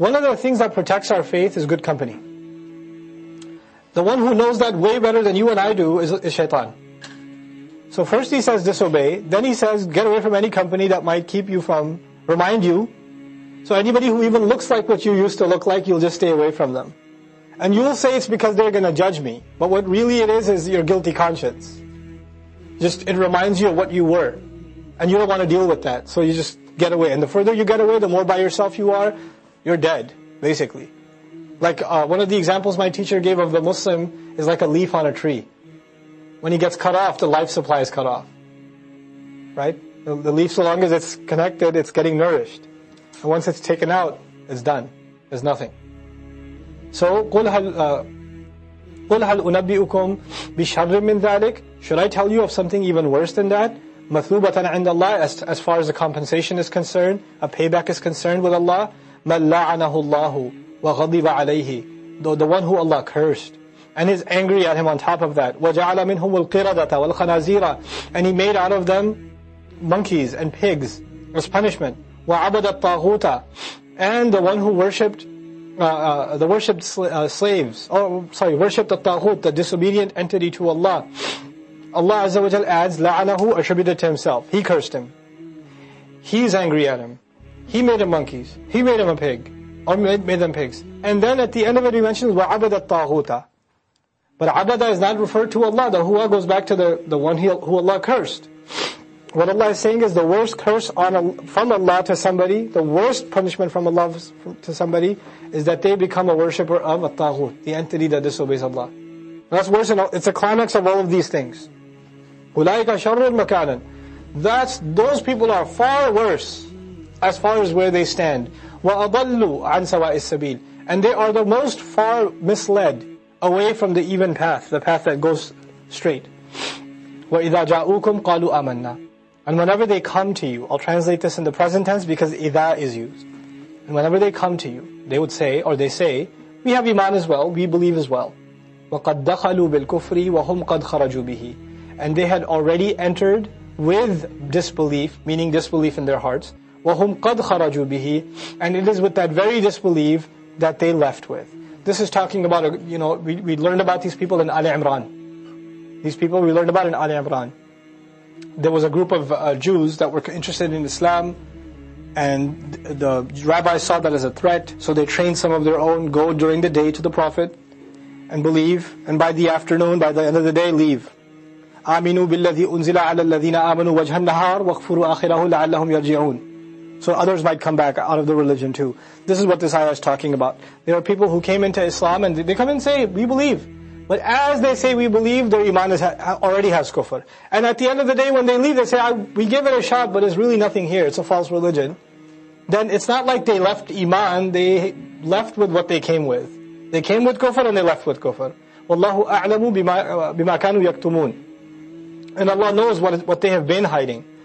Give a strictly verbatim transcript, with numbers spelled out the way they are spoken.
One of the things that protects our faith is good company. The one who knows that way better than you and I do is, is Shaitan. So first he says disobey, then he says get away from any company that might keep you from, remind you. So anybody who even looks like what you used to look like, you'll just stay away from them. And you'll say it's because they're going to judge me. But what really it is, is your guilty conscience. Just, it reminds you of what you were. And you don't want to deal with that. So you just get away. And the further you get away, the more by yourself you are, you're dead, basically. Like uh, one of the examples my teacher gave of the Muslim is like a leaf on a tree. When he gets cut off, the life supply is cut off. Right? The, the leaf, so long as it's connected, it's getting nourished. And once it's taken out, it's done. There's nothing. So, قُلْ هَلْ أُنَبِّئُكُمْ بِشَرٍّ مِّنْ ذَلِكَ, should I tell you of something even worse than that? مَثْلُوبَةً عِنْدَ اللَّهِ, as, as far as the compensation is concerned, a payback is concerned with Allah. مَنْ لَعَنَهُ اللَّهُ وَغَضِبَ عَلَيْهِ, the, the one who Allah cursed and is angry at him on top of that. وَجَعَلَ مِنْهُمُ الْقِرَدَةَ وَالْخَنَازِيرَ, and he made out of them monkeys and pigs as punishment. وَعَبَدَ الطَّاغُوتَ, and the one who worshipped Uh, uh, the worshipped sl uh, slaves, oh sorry, worshipped the Tawhut, the disobedient entity to Allah. Allah Azza wa Jal adds, لَعَنَهُ, attributed to himself. He cursed him. He's angry at him. He made him monkeys. He made him a pig. Or made, made them pigs. And then at the end of it he mentions, وَعَبَدَ الطَّاغُوتَ. But abada is not referred to Allah. The huwa goes back to the, the one he, who Allah cursed. What Allah is saying is the worst curse on, from Allah to somebody, the worst punishment from Allah to somebody is that they become a worshipper of at-taghut, the entity that disobeys Allah. And that's worse than all, it's a climax of all of these things. أُولَٰئِكَ شَرٌّ مَكَانًا, that's, those people are far worse as far as where they stand. وَأَضَلُّوا عَنْ سَوَاءِ السَّبِيلِ, and they are the most far misled away from the even path, the path that goes straight. وَإِذَا جَاءُوكُمْ قَالُوا آمَنَّا, and whenever they come to you, I'll translate this in the present tense because idha is used. And whenever they come to you, they would say, or they say, we have iman as well, we believe as well. وَقَدْ دَخَلُوا بِالْكُفْرِ وَهُمْ قَدْ خَرَجُوا بِهِ, and they had already entered with disbelief, meaning disbelief in their hearts. وَهُمْ قَدْ خَرَجُوا بِهِ, and it is with that very disbelief that they left with. This is talking about, a, you know, we, we learned about these people in Ali Imran. These people we learned about in Ali Imran. There was a group of uh, Jews that were interested in Islam, and the rabbis saw that as a threat, so they trained some of their own, go during the day to the Prophet and believe, and by the afternoon, by the end of the day, leave. آمِنُوا بِالَّذِي أُنزِلَ عَلَى الَّذِينَ آمَنُوا وَجْهَ النَّهَارِ وَاكْفُرُوا آخِرَهُ لَعَلَّهُم يَرْجِعُونَ, so others might come back out of the religion too. This is what this ayah is talking about. There are people who came into Islam and they come and say, we believe. But as they say we believe, their iman is ha already has kufr. And at the end of the day when they leave, they say, I, we give it a shot, but there's really nothing here. It's a false religion. Then it's not like they left iman, they left with what they came with. They came with kufr and they left with kufr. Wallahu a'lamu bima, bima kanu yaktumun. And Allah knows what, what they have been hiding.